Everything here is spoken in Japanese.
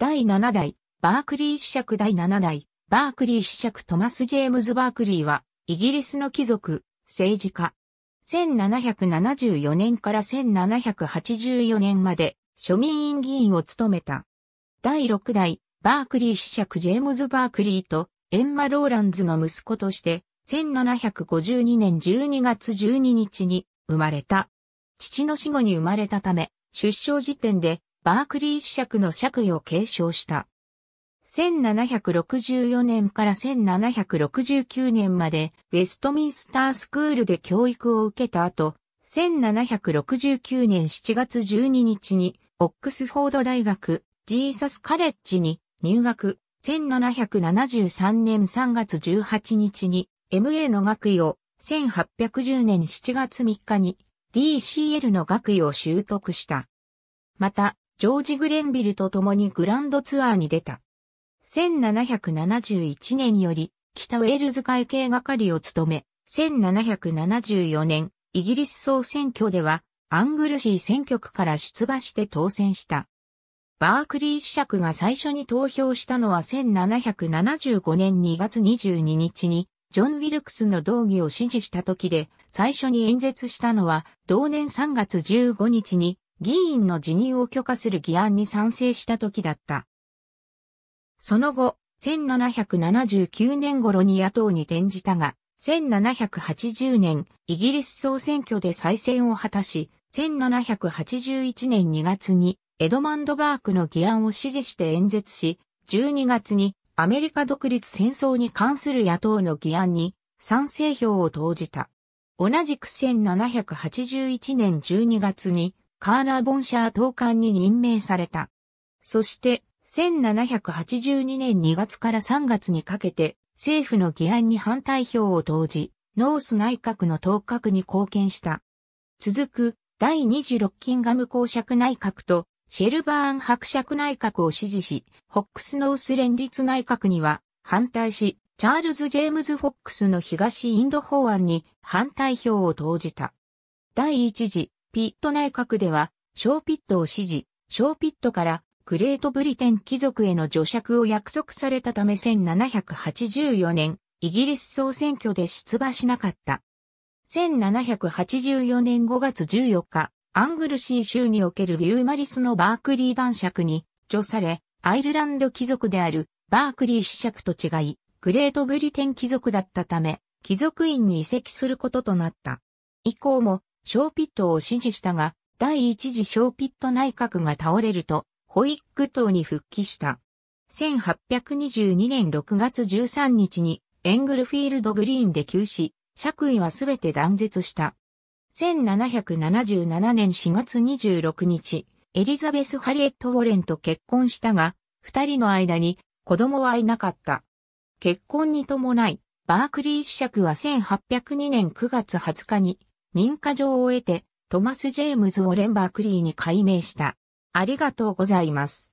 第7代、バークリー子爵第7代、バークリー子爵トマス・ジェームズ・バークリーは、イギリスの貴族、政治家。1774年から1784年まで、庶民院議員を務めた。第6代、バークリー子爵ジェームズ・バークリーと、エンマ・ローランズの息子として、1752年12月12日に生まれた。父の死後に生まれたため、出生時点で、バークリー子爵の爵位を継承した。1764年から1769年まで、ウェストミンスタースクールで教育を受けた後、1769年7月12日に、オックスフォード大学、ジーサスカレッジに入学。1773年3月18日に MA の学位を、1810年7月3日に DCL の学位を習得した。また、ジョージ・グレンビルと共にグランドツアーに出た。1771年より北ウェールズ会計係を務め、1774年イギリス総選挙ではアングルシー選挙区から出馬して当選した。バークリー子爵が最初に投票したのは1775年2月22日にジョン・ウィルクスの動議を支持した時で、最初に演説したのは同年3月15日に議員の辞任を許可する議案に賛成した時だった。その後、1779年頃に野党に転じたが、1780年イギリス総選挙で再選を果たし、1781年2月にエドマンド・バークの議案を支持して演説し、12月にアメリカ独立戦争に関する野党の議案に賛成票を投じた。同じく1781年12月にカーナーボンシャー統監に任命された。そして1782年2月から3月にかけて政府の議案に反対票を投じ、ノース内閣の倒閣に貢献した。続く第26キンガム公爵内閣と、シェルバーン伯爵内閣を支持し、フォックスノース連立内閣には反対し、チャールズ・ジェームズ・フォックスの東インド法案に反対票を投じた。第一次ピット内閣では、ショーピットを支持、ショーピットからグレートブリテン貴族への除爵を約束されたため1784年、イギリス総選挙で出馬しなかった。1784年5月14日、アングルシー州におけるビューマリスのバークリー男爵に叙され、アイルランド貴族であるバークリー子爵と違い、グレートブリテン貴族だったため、貴族院に移籍することとなった。以降も、ショーピットを支持したが、第一次ショーピット内閣が倒れると、ホイッグ党に復帰した。1822年6月13日に、エングルフィールドグリーンで急死、爵位はすべて断絶した。1777年4月26日、エリザベス・ハリエット・ウォレンと結婚したが、二人の間に子供はいなかった。結婚に伴い、バークリー子爵は1802年9月20日に認可状を得て、トマス・ジェームズ・ウォレン・バークリーに改名した。ありがとうございます。